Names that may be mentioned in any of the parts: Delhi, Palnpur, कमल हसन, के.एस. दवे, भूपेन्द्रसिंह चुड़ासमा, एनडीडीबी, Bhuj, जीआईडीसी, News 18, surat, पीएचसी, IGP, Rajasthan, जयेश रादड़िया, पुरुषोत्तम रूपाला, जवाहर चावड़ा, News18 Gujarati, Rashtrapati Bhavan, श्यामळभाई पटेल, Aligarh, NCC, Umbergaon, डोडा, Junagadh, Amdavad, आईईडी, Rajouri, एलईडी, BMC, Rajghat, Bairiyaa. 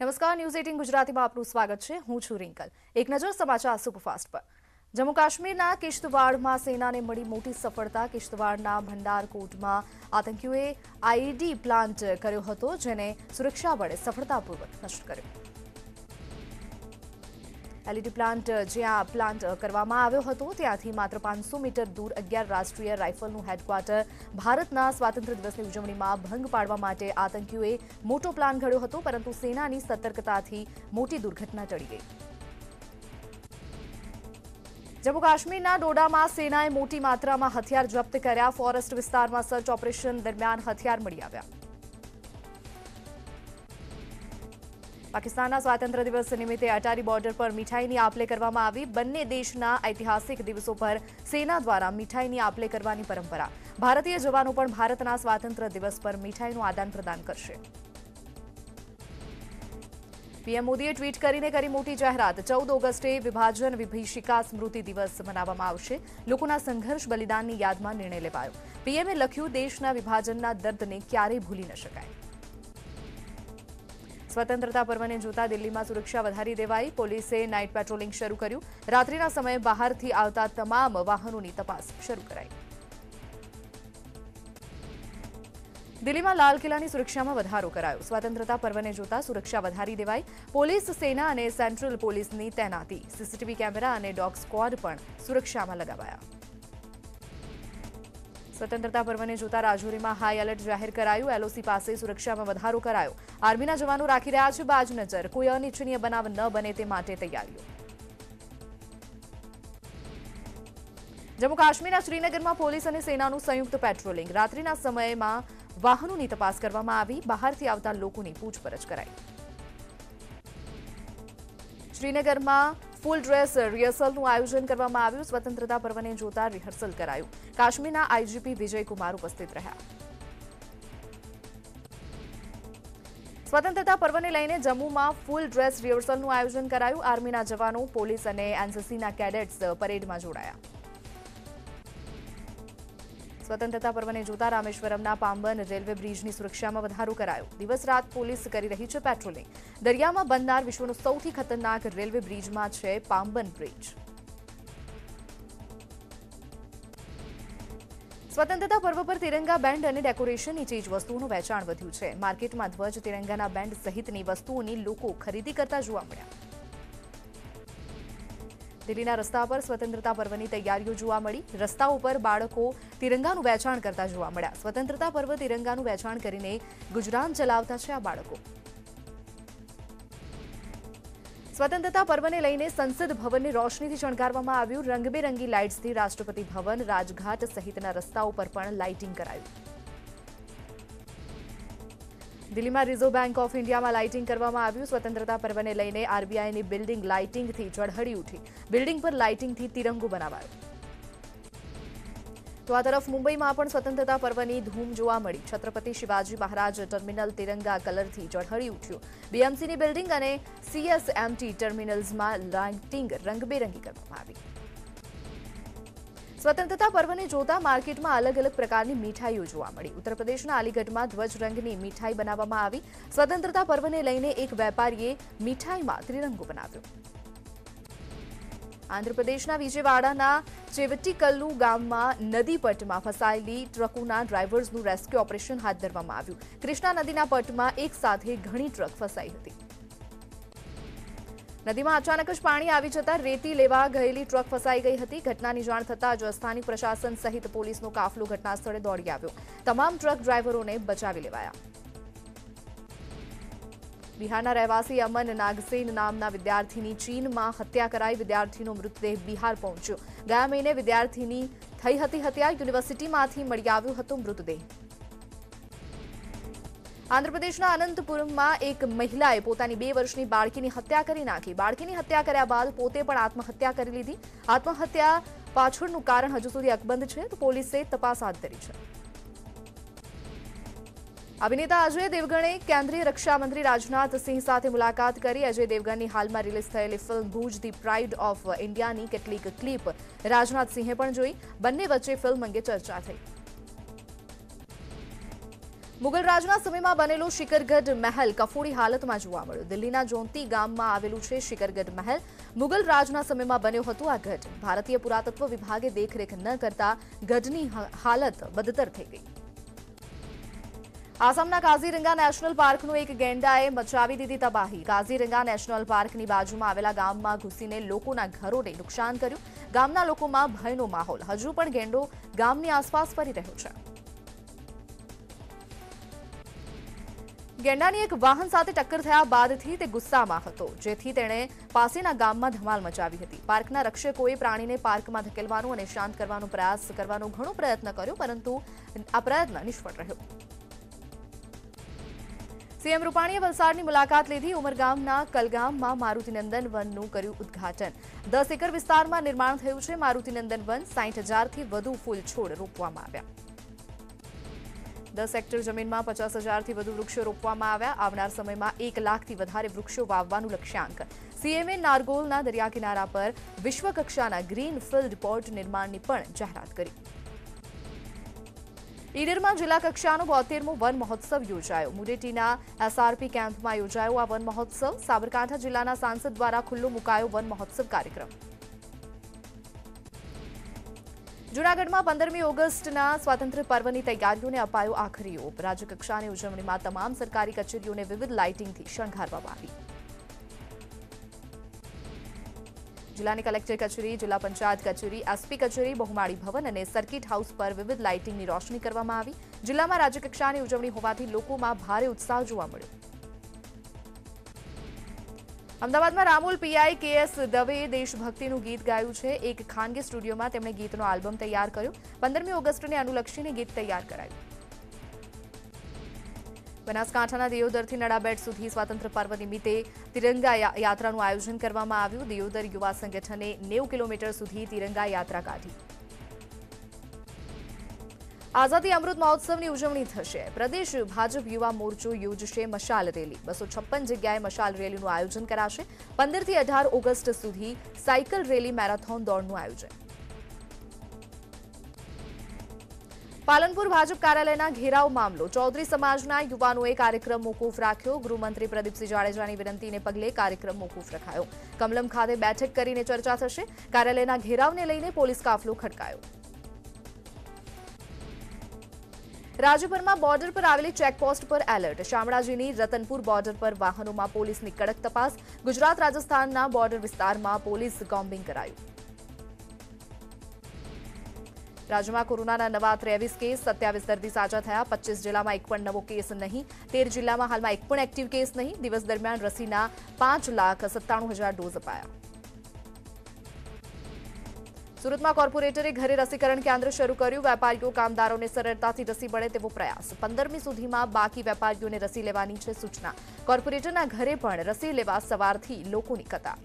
नमस्कार न्यूज 18 गुजराती में आपनु स्वागत छे। हूँ छू रिंकल। एक नजर समाचार सुपरफास्ट पर। जम्मू काश्मीरना किश्तवाड़ में सेना ने मड़ी मोटी सफलता। किश्तवाड़ना भंडारकोट में आतंकीओए आईईडी प्लांट कर्यो हतो, जेने सुरक्षाबळे सफलतापूर्वक नष्ट कर्यो। एलईडी प्लांट ज्यां प्लांट करवामां आव्यो हतो त्यांथी मात्र 500 मीटर दूर 11 राष्ट्रीय राइफलनुं हेडक्वार्टर। भारतना स्वातंत्र्य दिवसनी उजवणीमां भंग पाडवा माटे आतंकीओए मोटो प्लान घड्यो हतो, परंतु सेनानी सतर्कताथी मोटी दुर्घटना टळी गई। जम्मू काश्मीरना डोडामां सेनाए मोटी मात्रामां हथियार जप्त कर्या। फॉरेस्ट विस्तारमां सर्च ऑपरेशन दरमियान हथियार मळी आव्या। पाकिस्तान स्वातंत्र दिवस निमित्ते अटारी बॉर्डर पर मिठाईनी आप-ले करवामां आवी। बंने देशना ऐतिहासिक दिवसों पर सेना द्वारा मिठाईनी आप-ले करवानी परंपरा। भारतीय जवानों पर भारतना स्वातंत्र दिवस पर मिठाईनुं आदान प्रदान करशे। पीएम मोदीए ट्वीट करीने करी मोटी जाहरात। 14 ऑगस्टे विभाजन विभीषिका स्मृति दिवस मनाववामां आवशे। लोकोना संघर्ष बलिदाननी यादमां निर्णय लेवायो। पीएमए लख्युं, देशना विभाजनना दर्दने क्यारेय भूली न शकाय। स्वतंत्रता पर्वने जोता दिल्ली में सुरक्षा वधारी देवाई। पोलीसे नाइट पेट्रोलिंग शुरू कर्यु। रात्रिना समय बहारथी आवता तमाम वाहनोनी तपास शुरू कराई। दिल्ली में लाल किलानी सुरक्षा में वधारो करायो। स्वतंत्रता पर्वने जोता सुरक्षा वधारी देवाई। पोलीस, सेना अने सेंट्रल पोलीसनी तैनाती। सीसीटीवी कैमरा अने डॉग स्क्वॉड पण सुरक्षा में लगावाया। स्वतंत्रता पर्वने जोता राजौरी में हाई एलर्ट जाहिर करायु। एलओसी पासे सुरक्षा में वधारो करायो। आर्मीना जवानों राखी रह्या छे बाज नजर। कोई अनिच्छनीय बनाव न बने ते माटे तैयारीओ। जम्मू काश्मीरना श्रीनगर में पोलीस अने सेनानुं संयुक्त पेट्रोलिंग। रात्रिना समय में वाहनोनी तपास करवामां आवी। बहारथी आवता लोकोनी पूछपरछ कराई। श्रीनगर में फूल ड्रेस रिहर्सलनु आयोजन करवामां आव्युं। स्वतंत्रता पर्वने जोता रिहर्सल करायु। काश्मीरना आईजीपी विजय कुमार उपस्थित रह्या। स्वतंत्रता पर्वने लईने जम्मू में फूल ड्रेस रिहर्सलनु आयोजन करायु। आर्मीना जवानों, पोलीस अने एनसीसीना कैडेट्स परेड में जोड़ाया। स्वतंत्रता पर्वने जोता रामेश्वरमना पांबन रेलवे ब्रिजनी सुरक्षा में वधारो करायो। दिवस रात पोलीस करी रही छे पेट्रोलिंग। दरिया में बननार विश्वनो सौथी खतरनाक रेलवे ब्रिज में छे पांबन ब्रिज। स्वतंत्रता पर्व पर तिरंगा बेंड अने डेकोरेशननी चीज वस्तुओनुं वेचाण वध्युं छे। मार्केट में ध्वज, तिरंगाना बेंड सहितनी वस्तुओनी लोको खरीदी करता जोवा मळ्या। दिल्लीना रस्ता पर स्वतंत्रता पर्वनी तैयारीओ जोवा मळी। रस्ताओ पर बाळको तिरंगानुं वेचाण करता जोवा मळ्या। स्वतंत्रता पर्व तिरंगानुं वेचाण करीने गुजरान चलावता छे आ बाळको। स्वतंत्रता पर्वने लईने संसद भवनने रोशनीथी शणगारवामां आव्युं। रंगबेरंगी लाइट्सथी राष्ट्रपति भवन, राजघाट सहितना रस्ताओ पर पण लाइटिंग करायुं। दिल्ली में रिजर्व बैंक ऑफ इंडिया में लाइटिंग करवामां आव्युं। स्वतंत्रता पर्वने लईने आरबीआई की बिल्डिंग लाइटिंग थी झळहळी उठी। बिल्डिंग पर लाइटिंग थी तिरंगो बनावायो। तो आ तरफ मुंबई में पण स्वतंत्रता पर्वनी धूम जोवा मळी। छत्रपति शिवाजी महाराज टर्मिनल तिरंगा कलर थी झळहळी उठ्यो। बीएमसी की बिल्डिंग अने सीएसएमटी टर्मिनल्स में लाइटिंग रंगबेरंगी करवामां आवी। स्वतंत्रता पर्वने जोता मार्केट में अलग अलग प्रकार की मिठाईओ जोवा मळी। उत्तर प्रदेश अलीगढ़ में ध्वज रंगनी मिठाई बनावामां आवी। स्वतंत्रता पर्वने लईने एक वेपारीए मिठाई में त्रिरंगो बनाव्यो। आंध्र प्रदेशना विजयवाड़ाना चेवट्टीकल्लू गाम में नदी पट में फसायेली ट्रकोना ड्राइवर्सनु रेस्क्यू ऑपरेशन हाथ धरवामां आव्युं। कृष्णा नदीना पट में एक साथ घणी ट्रक फसाई हती। नदी में अचानक ज पाणी आवी जता रेती लेवा गयेली ट्रक फसाई गई थी। घटना की जाण थता ज स्थानिक प्रशासन सहित पुलिस नो काफलो घटनास्थले दौड़ी आव्यो। तमाम ट्रक ड्राइवरों ने बचावी लेवाया। बिहारना रहवासी अमन नागसेन नामना विद्यार्थीनी चीन में हत्या कराई। विद्यार्थीनो मृतदेह बिहार पहुंच्यो। गया महीने विद्यार्थीनी थई हती हत्या। यूनिवर्सिटीमांथी मळी आव्यो हतो मृतदेह। आंध्र प्रदेश अनंतपुर में एक महिलाए पोतानी 2 वर्षनी बाळकी की हत्या करी नाखी। बाळकी की हत्या कर्या बाद पोते पण आत्महत्या करी लीधी। आत्महत्या पाछळनुं कारण हजू सुधी अकबंध है, तो पोलीसे तपास हाथ धरी है। अभिनेता अजय देवगणे केन्द्रीय रक्षा मंत्री राजनाथ सिंह साथे मुलाकात करी। अजय देवगणनी हाल में रिलीज थयेली film Bhuj the pride of India की केटलीक क्लिप राजनाथ सिंहे पण जोई। बंने वच्चे फिल्म अंगे चर्चा थई। મુગલ રાજના સમયમાં બનેલો શિકરગઢ મહેલ કફોડી હાલતમાં જોવા મળ્યો. દિલ્હીના જોંતી ગામમાં આવેલું છે શિકરગઢ મહેલ. મુગલ રાજના સમયમાં બન્યો હતો આ ગઢ. ભારતીય પુરાતત્વ વિભાગે દેખરેખ ન કરતા ગઢની હાલત બદતર થઈ ગઈ. આસામના કાઝીરંગા નેશનલ પાર્કનું એક ગેંડાએ મચાવી દીધી તબાહી. કાઝીરંગા નેશનલ પાર્કની બાજુમાં આવેલા ગામમાં ઘૂસીને લોકોના ઘરોને નુકસાન કર્યું. ગામના લોકોમાં ભયનો માહોલ. હજુ પણ ગેંડો ગામની આસપાસ ફરી રહ્યો છે. गेंडानी एक वाहन साथे टक्कर थया बादथी ते गुस्सामां हतो, जेथी तेणे पासेना गाममां धमाल मचावी हती. पार्कना रक्षकोए प्राणीने पार्कमां धकेलवानो अने शांत करवानो प्रयास करवानो घणो प्रयत्न कर्यो, परंतु आ प्रयत्न निष्फळ रह्यो. सीएम रूपाणीए वलसाडनी मुलाकात लीधी. उमरगामना कलगाममां मारुतिनंदन वननुं कर्युं उद्घाटन. 10 एकड़ विस्तारमां निर्माण थयुं छे मारुतिनंदन वन. 60,000 વધુ ફૂલ છોડ રોપવામાં આવ્યા. 10 हेक्टर जमीन में 50,000 वृक्षों रोपवामां आव्या. आवनार समय में 1 लाख वृक्षों वाववानुं लक्ष्यांक. सीएमए नारगोलना दरिया किनारा पर विश्वकक्षाना ग्रीन फील्ड पोर्ट निर्माणनी पण जाहरात करी. ईडर में जिला कक्षानो 72मो वन महोत्सव योजायो. मुडेटीना एसआरपी केम्प में योजायो आ वन महोत्सव. साबरकांठा जिला सांसद द्वारा खुल्लो मुकायो वन महोत्सव कार्यक्रम. जूनागढ़ में 15 ऑगस्ट स्वातंत्र पर्व की तैयारी ने अपायो आखरी ओप. राज्यकक्षा की उजवणी में तमाम सरकारी कचेरीओं ने विविध लाइटिंग थी शणगारवामां आवी. जिला कलेक्टर कचेरी, जिला पंचायत कचेरी, एसपी कचेरी, बहुमाड़ी भवन और सर्किट हाउस पर विविध लाइटिंग की रोशनी करवामां आवी. जिला में राज्यकक्षा की उजवणी होवाथी लोकोमां भारे उत्साह जोवा मळ्यो. अमदावाद में रामोल पीआई के.एस. दवे देशभक्ति गीत गायू है. एक खानगी स्टूडियो में तेमणे गीत आल्बम तैयार कर्यो. 15 ऑगस्ट ने अनुलक्षीने गीत तैयार करायु. बनासकांठाना दियोदर थी नड़ाबेट सुधी स्वातंत्र पर्व निमित्ते तिरंगा यात्रा आयोजन करवामां आव्युं. दियोदर युवा संगठने 90 किलोमीटर सुधी तिरंगा यात्रा काढी. आजादी अमृत महोत्सव की उजवणी थशे. प्रदेश भाजप युवा मोर्चो योजशे मशाल रेली. 256 जगह मशाल रेली आयोजन कराशे. 15 થી 18 ઓગસ્ट सुधी साइकल रेली मैराथोन दौड़नु आयोजन. पालनपुर भाजप कार्यालयना घेराव मामलो. चौधरी समाजना युवानोए कार्यक्रम मोकूफ राख्यो. गृहमंत्री प्रदीपसिंह जाडेजानी विनंतीने पगले कार्यक्रम मोकूफ रखायो. कमलम खाते बैठक करीने चर्चा थशे. कार्यालयना घेरावने लईने पोलीस काफलो खडकायो. राज्यभर में बॉर्डर पर आवेली चेकपोस्ट पर एलर्ट. शामळाजीनी रतनपुर बॉर्डर पर वाहनों में पुलिस की कड़क तपास. गुजरात राजस्थान बॉर्डर विस्तार में पुलिस कॉम्बिंग करायु. राज्य में कोरोना नवा 23 केस. 27 दर्दी साजा थया. 25 जिला में एक नवो केस नहीं. 13 जिला में हाल में एक एक्टिव केस नहीं. दिवस दरमियान रसीना 5,97,000 डोज अपाया. सूरत में कोर्पोरेटरे घरे रसीकरण केन्द्र शुरू कर्यु. वेपारीओ कामदारों ने सरलताथी रसी बने तेवो प्रयास. 15मी सुधीमां बाकी वेपारीओ ने रसी लेवानी छे सूचना. कोर्पोरेटरना घरे पण रसी लेवा सवारथी लोकोनी कतार.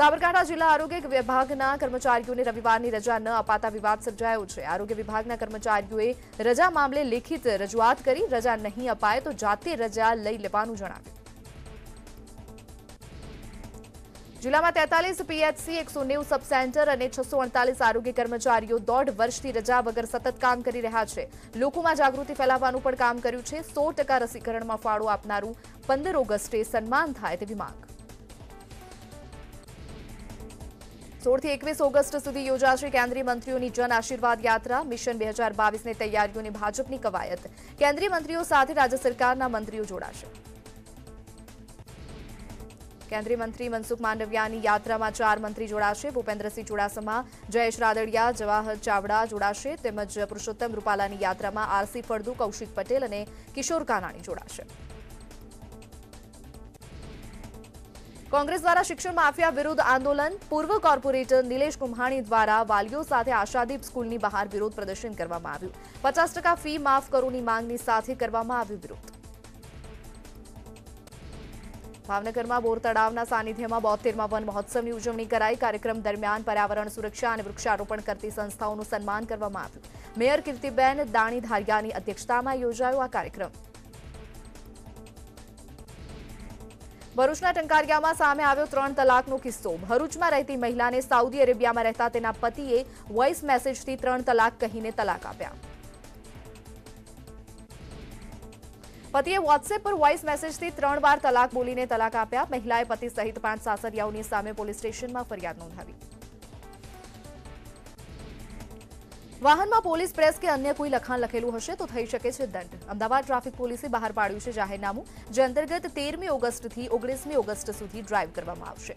साबरकांठा जिला आरोग्य विभागना कर्मचारीओने रविवारनी रजा न अपाता विवाद सर्जायो छे. आरोग्य विभागना कर्मचारीओए रजा मामले लिखित रजूआत करी. रजा नहीं अपाय तो जाते रजा लई लेवानुं जणाव्युं. जिला में 43 पीएचसी, 190 सब सेंटर और 648 आरोग्य कर्मचारी 1.5 वर्ष की रजा वगर सतत काम कर रहा है. लोग में जागृति फैलावानु पण काम कर्यु छे. 100% रसीकरण में फाड़ो आपनारू 15 ऑगस्टे सन्मान थाय तेवी मांग. 16 થી 21 ઓગસ્ટ સુધી યોજાશે કેન્દ્રીય મંત્રીઓની જન આશીર્વાદ યાત્રા. મિશન 2022 ની તૈયારીઓની ભાજપની કવાયત. કેન્દ્રીય મંત્રીઓ સાથે રાજ્ય સરકારના મંત્રીઓ જોડાશે. केन्द्रीय मंत्री मनसुख मांडवियानी यात्रा में 4 मंत्री जोड़ाशे. भूपेन्द्रसिंह चुड़ासमा, जयेश रादड़िया, जवाहर चावड़ा जोड़ाशे. तेमज पुरुषोत्तम रूपालानी यात्रा में आरसी फळदु, कौशिक पटेल और किशोर कानाणी जोड़ाशे. कांग्रेस द्वारा शिक्षण माफिया विरुद्ध आंदोलन. पूर्व कोर्पोरेटर नीलेष कुम्हाणी द्वारा वालीओ साथे आशादीप स्कूल की बहार विरोध प्रदर्शन करवामां आव्युं. 50% फी माफ करो की मांगनी साथे करवामां आव्यो विरोध. भावनगर में बोर तड़ावना सानिध्य में 72मा वन महोत्सव की उजवणी कराई. कार्यक्रम दरमियान पर्यावरण सुरक्षा और वृक्षारोपण करती संस्थाओं सन्मान करवामां आव्युं. मेयर कीर्तिबेन दाणी धारियानी अध्यक्षता में योजायो आ कार्यक्रम. भरूचना टंकारियामां सामे आव्यो 3 तलाकनो किस्सो. भरूचमां रहती महिला ने साउदी अरेबिया में रहता तेना पतिए वॉइस मैसेजथी 3 तलाक कहीने तलाक आप्या. પતિએ WhatsApp પર વોઇસ મેસેજથી 3 વાર તલાક બોલીને તલાક આપ્યા. મહિલાએ પતિ સહિત 5 સાસરિયાઓની સામે પોલીસ સ્ટેશનમાં ફરિયાદ નોંધાવી. વાહનમાં પોલીસ પ્રેસ કે અન્ય કોઈ લખાણ લખેલું હશે તો થઈ શકે છે દંડ. અમદાવાદ ટ્રાફિક પોલીસે બહાર પાડ્યું છે જાહેરનામું, જે અંતર્ગત 13મી ઓગસ્ટથી 19મી ઓગસ્ટ સુધી ડ્રાઇવ કરવામાં આવશે.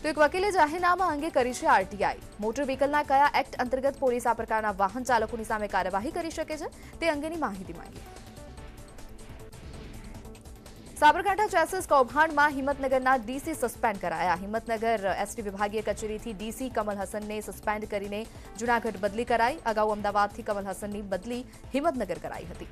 તો એક વકીલે જાહેરનામા અંગે કરી છે આરટીઆઈ. મોટર વ્હીકલના કયા એક્ટ અંતર્ગત પોલીસ આ પ્રકારના વાહન ચાલકોની સામે કાર્યવાહી કરી શકે છે તે અંગેની માહિતી માંગી. સાબરકાંઠા ચેસીસ કૌભાંડમાં હિંમતનગરના ડીસી સસ્પેન્ડ કરાયા. હિંમતનગર એસટી વિભાગીય કચેરીથી ડીસી કમલ હસનને સસ્પેન્ડ કરીને જુનાગઢ બદલી કરાઈ. અગાઉ અમદાવાદથી કમલ હસનની બદલી હિંમતનગર કરાઈ હતી.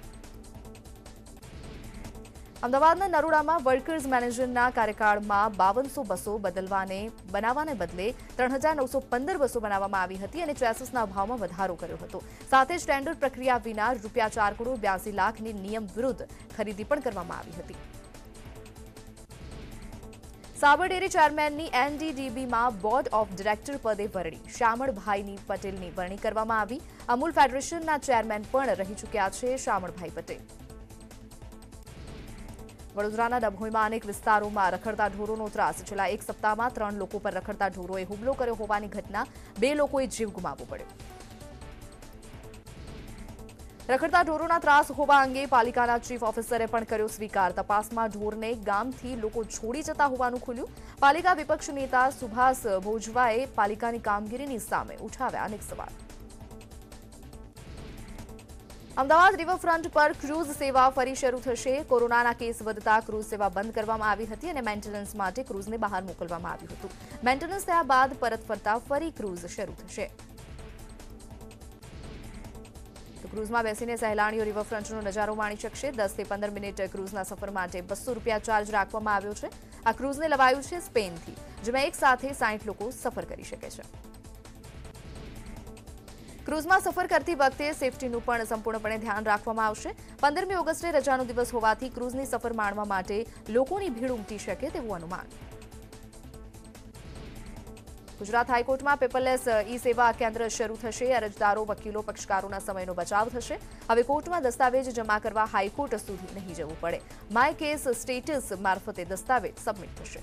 અમદાવાદના નરોડામાં વર્કર્સ મેનેજરના કાર્યકાળમાં 5200 બસો બનાવવાને બદલે 3915 બસો બનાવવામાં આવી હતી અને ચેસીસના ભાવમાં વધારો કર્યો હતો. સાથે જ ટેન્ડર પ્રક્રિયા વિના ₹4,82 લાખની નિયમ વિરુદ્ધ ખરીદી પણ કરવામાં આવી હતી. સાબરડેરી ચેરમેનની એનડીડીબીમાં બોર્ડ ઓફ ડિરેક્ટર પદે વરણી શ્યામળભાઈ પટેલની વરણી કરવામાં આવી. અમૂલ ફેડરેશનના ચેરમેન પણ રહી ચૂક્યા છે શ્યામળભાઈ પટેલ. વડોદરાના ડભોઈમાં અનેક વિસ્તારોમાં રખડતા ઢોરોનો ત્રાસ. છેલ્લા એક સપ્તાહમાં 3 લોકો પર રખડતા ઢોરોએ હુમલો કર્યો હોવાની ઘટના, 2 લોકોએ જીવ ગુમાવવો પડ્યો. રખડતા ઢોરોના ત્રાસ હોવા અંગે પાલિકાના ચીફ ઓફિસરે પણ કર્યો સ્વીકાર. તપાસમાં ઢોરને ગામથી લોકો છોડી જતા હોવાનું ખુલ્યું. પાલિકા વિપક્ષ નેતા સુભાષ ભોજવાએ પાલિકાની કામગીરીની સામે ઉઠાવ્યા અનેક સવાલ. અમદાવાદ રિવરફ્રન્ટ પર ક્રૂઝ સેવા ફરી શરૂ થશે. કોરોનાના કેસ વધતા ક્રૂઝ સેવા બંધ કરવામાં આવી હતી અને મેન્ટેનન્સ માટે ક્રૂઝને બહાર મોકલવામાં આવ્યું હતું. મેન્ટેનન્સ થયા બાદ પરત ફરતા ફરી ક્રૂઝ શરૂ થશે. ક્રૂઝમાં બેસીને સહેલાણીઓ રિવરફ્રન્ટનો નજારો માણી શકશે. 10 થી 15 મિનિટ ક્રૂઝના સફર માટે ₹200 ચાર્જ રાખવામાં આવ્યો છે. આ ક્રૂઝને લવાયું છે સ્પેનથી, જેમાં એક સાથે 60 લોકો સફર કરી શકે છે. ક્રૂઝમાં સફર કરતી વખતે સેફટીનું પણ સંપૂર્ણપણે ધ્યાન રાખવામાં આવશે. 15મી ઓગસ્ટે રજાનો દિવસ હોવાથી ક્રૂઝની સફર માણવા માટે લોકોની ભીડ ઉમટી શકે તેવું અનુમાન. ગુજરાત હાઈકોર્ટમાં પેપરલેસ ઈ સેવા કેન્દ્ર શરૂ થશે. અરજદારો, વકીલો, પક્ષકારોના સમયનો બચાવ થશે. હવે કોર્ટમાં દસ્તાવેજ જમા કરવા હાઈકોર્ટ સુધી નહીં જવું પડે. માય કેસ સ્ટેટસ મારફતે દસ્તાવેજ સબમિટ થશે.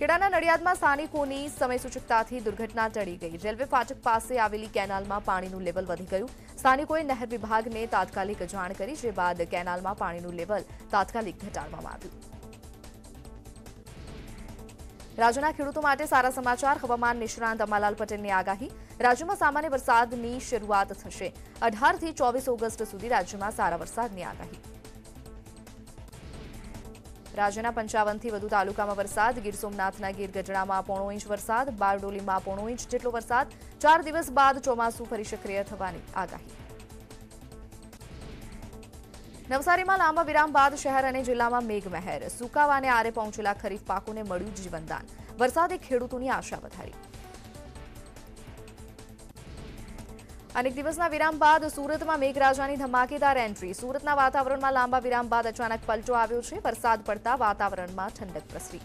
ખેડાના નડિયાદમાં સ્થાનિકોની સમયસૂચકતાથી દુર્ઘટના ટળી ગઈ. રેલવે ફાટક પાસે આવેલી કેનાલમાં પાણીનું લેવલ વધી ગયું. સ્થાનિકોએ નહેર વિભાગને તાત્કાલિક જાણ કરી, જે બાદ કેનાલમાં પાણીનું લેવલ તાત્કાલિક ઘટાડવામાં આવ્યું. રાજ્યના ખેડૂતો માટે સારા સમાચાર. હવામાન નિષ્ણાંત અંબાલાલ પટેલની આગાહી. રાજ્યમાં સામાન્ય વરસાદની શરૂઆત થશે. 18 થી 24 ઓગસ્ટ સુધી રાજ્યમાં સારા વરસાદની આગાહી. રાજ્યના 55થી વધુ તાલુકામાં વરસાદ. ગીર સોમનાથના ગીર ગઢડામાં 0.5 ઇંચ વરસાદ, બારડોલીમાં 0.5 ઇંચ જેટલો વરસાદ. 4 દિવસ બાદ ચોમાસું ફરી સક્રિય થવાની આગાહી. નવસારીમાં લાંબા વિરામ બાદ શહેર અને જિલ્લામાં મેઘમહેર. સુકાવાને આરે પહોંચેલા ખરીફ પાકોને મળ્યું જીવનદાન. વરસાદે ખેડૂતોની આશા વધારી. અનેક દિવસના વિરામ બાદ સુરતમાં મેઘરાજાની ધમાકેદાર એન્ટ્રી. સુરતના વાતાવરણમાં લાંબા વિરામ બાદ અચાનક પલટો આવ્યો છે. વરસાદ પડતા વાતાવરણમાં ઠંડક પ્રસરી.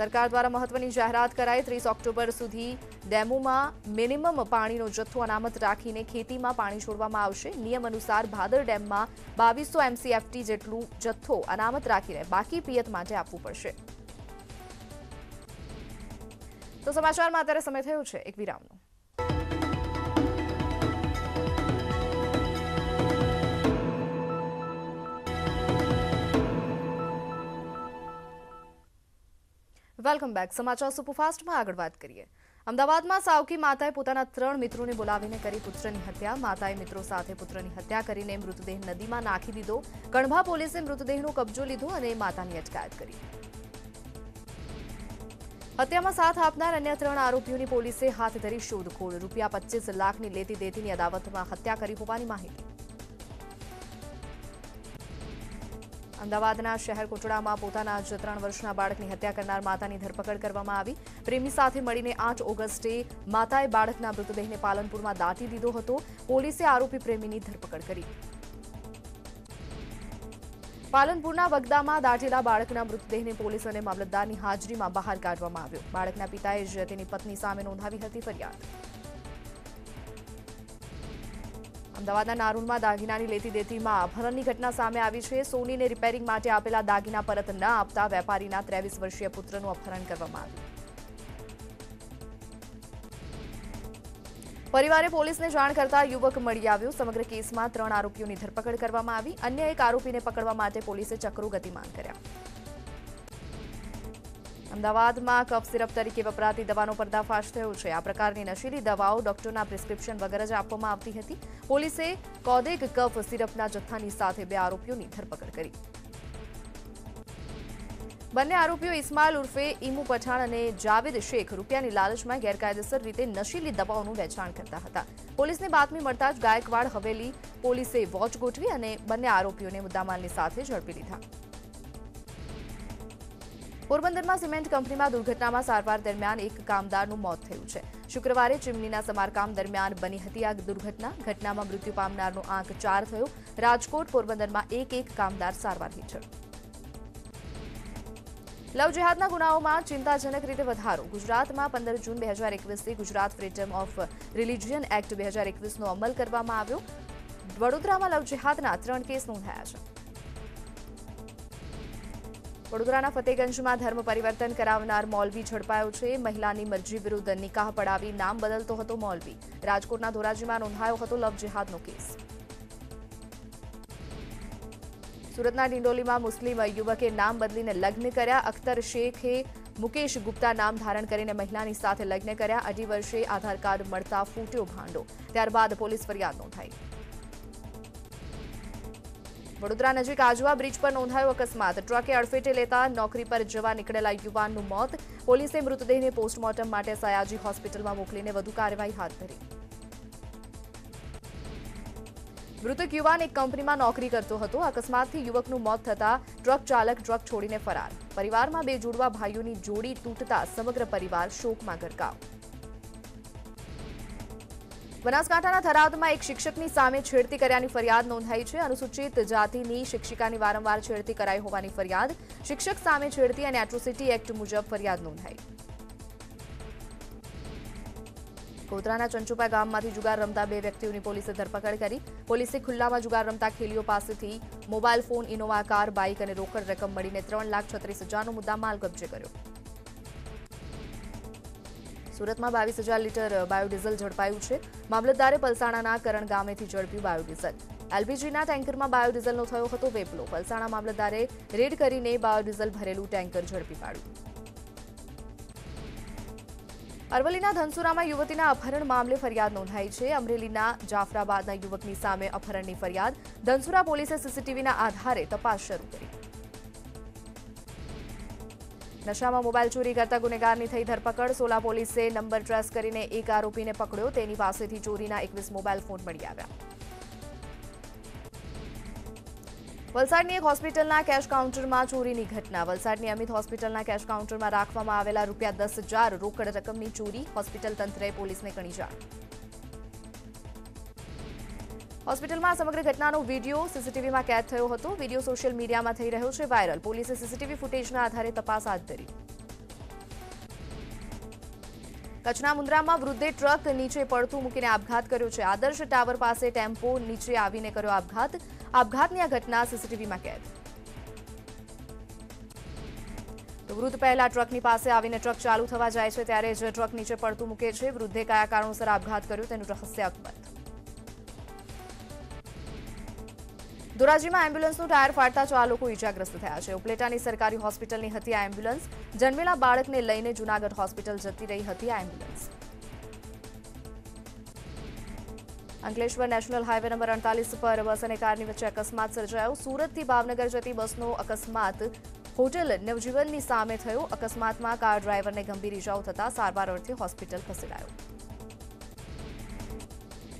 સરકાર દ્વારા મહત્વની જાહેરાત કરાઈ. 30 ઓક્ટોબર સુધી ડેમોમાં મિનિમમ પાણીનો જથ્થો અનામત રાખીને ખેતીમાં પાણી છોડવામાં આવશે. નિયમ અનુસાર ભાદર ડેમમાં 2200 MCFT જેટલું જથ્થો અનામત રાખીને બાકી પિયત માટે આપવું પડશે. તો સમાચારમાં અત્યારે સમય થયો છે એક વિરામનો. Welcome back. સમાચાર સુપરફાસ્ટમાં આગળ વાત કરીએ. અમદાવાદમાં સાવકી માતાએ પોતાના 3 મિત્રોને બોલાવીને કરી પુત્રની હત્યા. માતાએ મિત્રો સાથે પુત્રની હત્યા કરીને મૃતદેહ નદીમાં નાખી દીધો. કણભા પોલીસે મૃતદેહનો કબજો લીધો અને માતાની અટકાયત કરી. હત્યામાં સાથ આપનાર અન્ય 3 આરોપીઓની પોલીસે હાથ ધરી શોધખોળ. ₹25 લાખની લેતી દેતીની અદાવતમાં હત્યા કરી હોવાની માહિતી. અમદાવાદના શહેર કોટડામાં પોતાના જ 3 વર્ષના બાળકની હત્યા કરનાર માતાની ધરપકડ કરવામાં આવી. પ્રેમી સાથે મળીને 8 ઓગસ્ટે માતાએ બાળકના મૃતદેહને પાલનપુરમાં દાટી દીધો હતો. પોલીસે આરોપી પ્રેમીની ધરપકડ કરી. પાલનપુરના વગદામાં દાટેલા બાળકના મૃતદેહને પોલીસ અને મામલતદારની હાજરીમાં બહાર કાઢવામાં આવ્યો. બાળકના પિતાએ જ તેની પત્ની સામે નોંધાવી હતી ફરિયાદ. અમદાવાદના નારૂણમાં દાગીનાની લેતી દેતીમાં અપહરણની ઘટના સામે આવી છે. સોનીને રિપેરિંગ માટે આપેલા દાગીના પરત ન આપતા વેપારીના 23 વર્ષીય પુત્રનું અપહરણ કરવામાં આવ્યું. પરિવારે પોલીસને જાણ કરતા યુવક મળી આવ્યો. સમગ્ર કેસમાં 3 આરોપીઓની ધરપકડ કરવામાં આવી. અન્ય એક આરોપીને પકડવા માટે પોલીસે ચક્રો ગતિમાન કર્યા. अमदावाद में कफ सीरप तरीके वपराती दवा पर्दाफाश थयो छे. आ प्रकार की नशीली दवाओं डॉक्टर प्रिस्क्रिप्शन वगैरह ज आपवामां आवती हती. पोलीसे कोडेक कफ सीरपना जत्थानी साथे 2 आरोपीओनी धरपकड़ करी. बंने आरोपीओ इस्माइल उर्फे ईमू पठाण अने जावेद शेख रूपियानी लालच में गैरकायदेसर रीते नशीली दवाओनुं वेचाण करता हता. पोलीसने बातमी मळता ज गायकवाड़ हवेली पोलीसे वोच गोठवी अने बंने आरोपीओने मुद्दामालनी साथे झड़पी लीधा. पोरबंदर में सीमेंट कंपनी में दुर्घटना में सारवार दरमियान एक कामदारनुं मौत थयुं छे. शुक्रवार चिमनीना समारकाम दरमियान बनी हती आ दुर्घटना. घटना में मृत्यु पामनारनो आंक 4 थयो. राजकोट पोरबंदर में एक कामदार सारवार हेठळ. लव जेहादना गुनाओं में चिंताजनक रीते वधारो. गुजरात में 15 जून 2021 थी Gujarat freedom of religion act 2021 नो अमल करवामां आव्यो. वडोदरा में लव जेहादना 3 केस नोंधाया छे. वडोदराना फतेहगंज में धर्म परिवर्तन करावनार मौलवी झड़पायो छे. महिलानी मरजी विरुद्ध निकाह पड़ावी नाम बदलतो हतो मौलवी. राजकोटना धोराजी में नोंधायो हतो लव जेहादनो केस. सूरतना डिंडोली में मुस्लिम युवके नाम बदलीने लग्न कर्या. अख्तर शेखे मुकेश गुप्ता नाम धारण करीने महिलानी साथे लग्न कर्या. 2.5 वर्षे आधार कार्ड मळता फूट्यो भांडो. त्यारबाद पोलीस फरियाद नोंधाई. वडोदरा नजीक आजवा ब्रिज पर नोंधायो अकस्मात. ट्रके अड़फेटे लेता नौकरी पर जवा निकळेला युवानનું મોત. પોલીસે મૃતદેહને પોસ્ટમોર્ટમ માટે સયાજી હોસ્પિટલમાં મોકલીને વધુ કાર્યવાહી હાથ ધરી. મૃતક યુવાન એક કંપનીમાં નોકરી કરતો હતો. અકસ્માતથી યુવકનું મોત થતા ટ્રક ચાલક ટ્રક છોડીને ફરાર. પરિવારમાં 2 જોડવા ભાઈઓની જોડી તૂટતા સમગ્ર પરિવાર શોકમાં ગરકાવ. बनासकांठाना थराद में एक शिक्षकनी सामे छेड़ती कर्यानी फरियाद नोंधाई छे. अनुसूचित जातिनी शिक्षिकानी वारंवार छेड़ती कराई होवानी फरियाद. शिक्षक सामे छेड़ती अने एट्रोसिटी एक्ट मुजब फरियाद नोंधाई. गोधराना चंचुपा गाममांथी जुगार रमता 2 व्यक्तिओनी पोलीसे धरपकड़ करी. पोलीसे खुल्लामां जुगार रमता खेलीओ पासेथी mobile phone, Innova car, bike अने रोकड़ रकम मळीने 3,36,000 नो मुद्दामाल कब्जे कर्यो. सूरत में 22,000 लीटर बायोडीजल झड़पायु छे. मामलतदारे पलसाणाना करण गामेथी झड़प्यु बायोडीजल. एलपीजीना टेंकर में बायोडीजलनो थयो हतो वेपलो. पलसाणा मामलतदारे रेड करीने बायोडीजल भरेलू टेंकर झड़पी पाड्यु. अरवलीना धनसुरा में युवतीना अपहरण मामले फरियाद नोंधाई छे. अमरेलीना जाफराबादना युवकनी सामे अपहरणनी फरियाद. धनसुरा पोलीसे सीसीटीवीना आधारे तपास शरू करी. नशा में मोबाइल चोरी करता गुनेगार की थी धरपकड़. सोला पुलिस नंबर ट्रेस कर एक आरोपी ने पकड़ो. तेनी पासे थी चोरी 21 मोबाइल फोन मिली आया. वलसाडनी एक होस्पिटल कैश काउंटर में चोरी की घटना. वलसाडनी अमित होस्पिटल कैश काउंटर में राखवामां आवेला ₹10,000 रोकड़ रकम की चोरी. होस्पिटल तंत्रे पुलिस ने गणी जाण. हॉस्पिटल में समग्र घटना वीडियो सीसीटीवी में कैद थयो हतो. वीडियो सोशियल मीडिया में थई रह्यो छे वायरल. पुलिसे सीसीटीवी फूटेजना आधारे तपास हाथ धरी. कच्छना मुंद्रा में वृद्धे ट्रक नीचे पड़तू मूकीने आपघात कर्यो छे. आदर्श टावर पासे टेम्पो नीचे आवीने कर्यो आपघात. आपघातनी आ घटना सीसीटीवी में कैद. तो वृद्ध पहला ट्रकनी पासे आवीने ट्रक चालू थवा जाय छे त्यारे ज ट्रक नीचे पड़तू मूके छे. वृद्धे कया कारणोसर आपघात कर्यो तेनुं रहस्य अकबंध. धोराजी में एम्ब्युलन्सનું ટાયર ફાટતા 4 લોકો ઈજાગ્રસ્ત થયા છે. ઉપલેટાની સરકારી હોસ્પિટલની હતી આ એમ્બ્યુલન્સ. જન્મેલા બાળકને લઈને જુનાગઢ હોસ્પિટલ જતી રહી હતી આ ambulance. Ankleshwar national highway number 48 પર બસ અને કારની વચ્ચે અકસ્માત સર્જાયો. સુરતથી ભાવનગર જતી બસનો અકસ્માત હોટેલ નવજીવનની સામે થયો. અકસ્માતમાં કાર ડ્રાઈવરને ગંભીર ઈજાઓ થતા સારવાર અર્થે હોસ્પિટલ ખસેડાયો.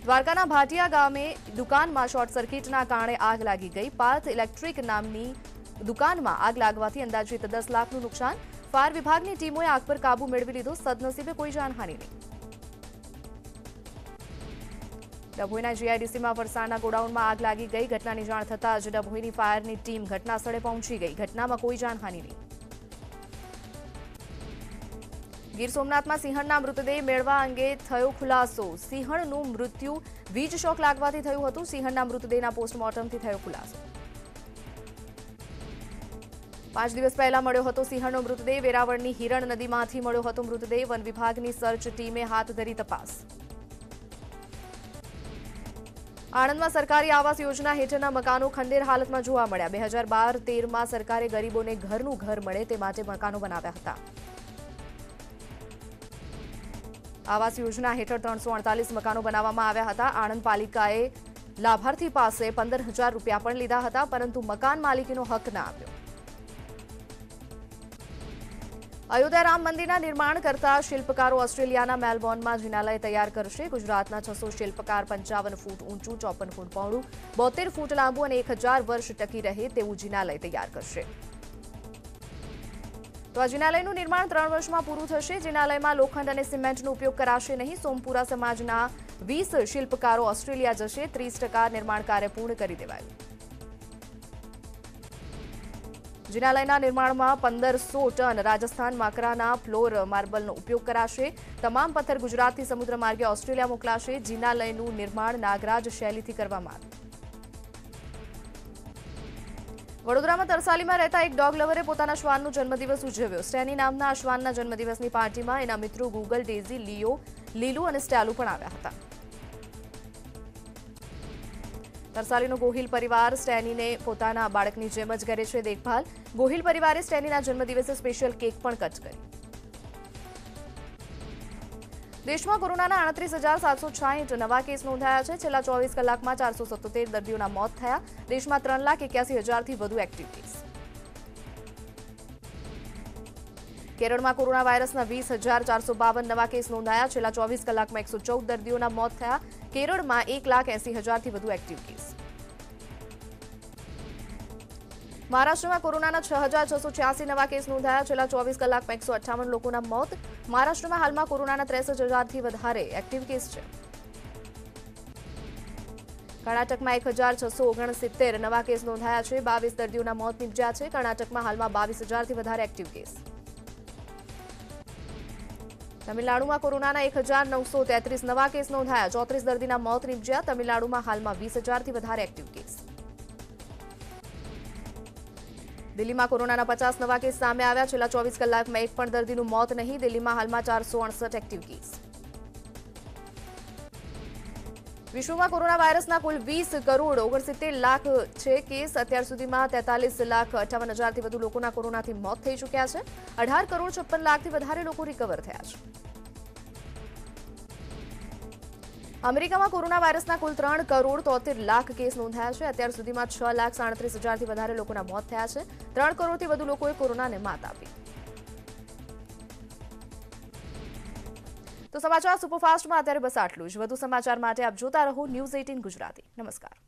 द्वारकाना भाटिया गामे दुकान में शॉर्ट सर्किटना कारणे आग लगी गई. पार्थ इलेक्ट्रिक नामनी दुकान में आग लगवाथी अंदाजित 10 लाखनुं नुकसान. फायर विभाग की टीमों आग पर काबू मेळवी लीधो. सदनसीबे कोई जानहानि नहीं. डभोईना जीआईडीसी में वरसादना गोडाउन में आग लगी गई. घटना की जाण थता ज डभोईनी फायरनी टीम घटनास्थले पहुंची गई. घटना में कोई जानहानि नहीं. ગીર સોમનાથમાં સિંહણના મૃતદેહ મેળવા અંગે થયો ખુલાસો. સિંહણનું મૃત્યુ વીજ શોક લાગવાથી થયું હતું. સિંહણના મૃતદેહના પોસ્ટમોર્ટમથી થયો ખુલાસો. 5 દિવસ પહેલા મળ્યો હતો સિંહણનો મૃતદેહ. વેરાવળની હિરણ નદીમાંથી મળ્યો હતો મૃતદેહ. વન વિભાગની સર્ચ ટીમે હાથ ધરી તપાસ. આણંદમાં સરકારી આવાસ યોજના હેઠળના મકાનો ખંડેર હાલતમાં જોવા મળ્યા. 2012-13માં સરકારે ગરીબોને ઘરનું ઘર મળે તે માટે મકાનો બનાવ્યા હતા. આવાસ યોજના હેઠળ 348 મકાનો બનાવવામાં આવ્યા હતા. આણંદ પાલિકાએ લાભાર્થી પાસે 15,000 રૂપિયા પણ લીધા હતા, પરંતુ મકાન માલિકીનો હક ના આપ્યો. અયોધ્યા રામ મંદિરના નિર્માણ કરતા શિલ્પકારો ઓસ્ટ્રેલિયાના મેલબોર્નમાં જિનાલય તૈયાર કરશે. ગુજરાતના 600 શિલ્પકાર 55 ફૂટ ઊંચું, 54 ફૂટ પહોળું, 72 ફૂટ લાંબુ અને 1000 વર્ષ ટકી રહે તેવું જિનાલય તૈયાર કરશે. તો આ જિનાલયનું નિર્માણ 3 વર્ષમાં પૂરું થશે. જિનાલયમાં લોખંડ અને સિમેન્ટનો ઉપયોગ કરાશે નહીં. સોમપુરા સમાજના 20 શિલ્પકારો ઓસ્ટ્રેલિયા જશે. 30% નિર્માણ કાર્ય પૂર્ણ કરી દેવાયું. જિનાલયના નિર્માણમાં 1500 ટન રાજસ્થાન માકરાના ફ્લોર માર્બલનો ઉપયોગ કરાશે. તમામ પથ્થર ગુજરાતથી સમુદ્ર માર્ગે ઓસ્ટ્રેલિયા મોકલાશે. જિનાલયનું નિર્માણ નાગરાજ શૈલીથી કરવામાં આવ્યું. વડોદરામાં તરસાલીમાં રહેતા એક ડોગ લવરે પોતાના શ્વાનનો જન્મદિવસ ઉજવ્યો. સ્ટેની નામના આ શ્વાનના જન્મદિવસની પાર્ટીમાં એના મિત્રો ગૂગલ, ડેઝી, લિયો, લીલુ અને સ્ટેલુ પણ આવ્યા હતા. તરસાલીનો ગોહિલ પરિવાર સ્ટેનીને પોતાના બાળકની જેમ જ કરે છે દેખભાલ. ગોહિલ પરિવારે સ્ટેનીના જન્મદિવસે સ્પેશિયલ કેક પણ કટ કરી. દેશમાં કોરોનાના 38,766 નવા કેસ નોંધાયા છે. છેલ્લા 24 કલાકમાં 477 દર્દીઓના મોત થયા. દેશમાં 3,81,000થી વધુ એક્ટિવ કેસ. કેરળમાં કોરોના વાયરસના 20,452 નવા કેસ નોંધાયા. છેલ્લા 24 કલાકમાં 114 દર્દીઓના મોત થયા. કેરળમાં 1,80,000થી વધુ એક્ટિવ કેસ. મહારાષ્ટ્રમાં કોરોનાના 6,686 નવા કેસ નોંધાયા. છેલ્લા 24 કલાકમાં 158 લોકોના મોત. મહારાષ્ટ્રમાં હાલમાં કોરોનાના 63,000થી વધારે એક્ટિવ કેસ છે. કર્ણાટકમાં 1,669 નવા કેસ નોંધાયા છે. 22 દર્દીઓના મોત નિપજ્યા છે. કર્ણાટકમાં હાલમાં 22,000થી વધારે એક્ટિવ કેસ. તમિલનાડુમાં કોરોનાના 1,933 નવા કેસ નોંધાયા. 34 દર્દીના મોત નિપજ્યા. તમિલનાડુમાં હાલમાં 20,000થી વધારે એક્ટિવ કેસ. દિલ્હીમાં કોરોનાના 50 નવા કેસ સામે આવ્યા. છેલ્લા 24 કલાકમાં એક પણ દર્દીનું મોત નહીં. દિલ્હીમાં હાલમાં 468 એક્ટિવ કેસ. વિશ્વમાં કોરોના વાયરસના કુલ 20,69,00,000 છે કેસ. અત્યાર સુધીમાં 43,58,000થી વધુ લોકોના કોરોનાથી મોત થઈ ચૂક્યા છે. 18,56,00,000થી વધારે લોકો રિકવર થયા છે. અમેરિકામાં કોરોના વાયરસના કુલ 3,73,00,000 કેસ નોંધાયા છે. અત્યાર સુધીમાં 6,37,000થી વધારે લોકોના મોત થયા છે. 3 કરોડથી વધુ લોકોએ કોરોનાને માત આપી. તો સમાચાર સુપરફાસ્ટમાં અત્યારે બસ આટલું જ. વધુ સમાચાર માટે આપ જોતા રહો ન્યૂઝ 18 ગુજરાતી. નમસ્કાર.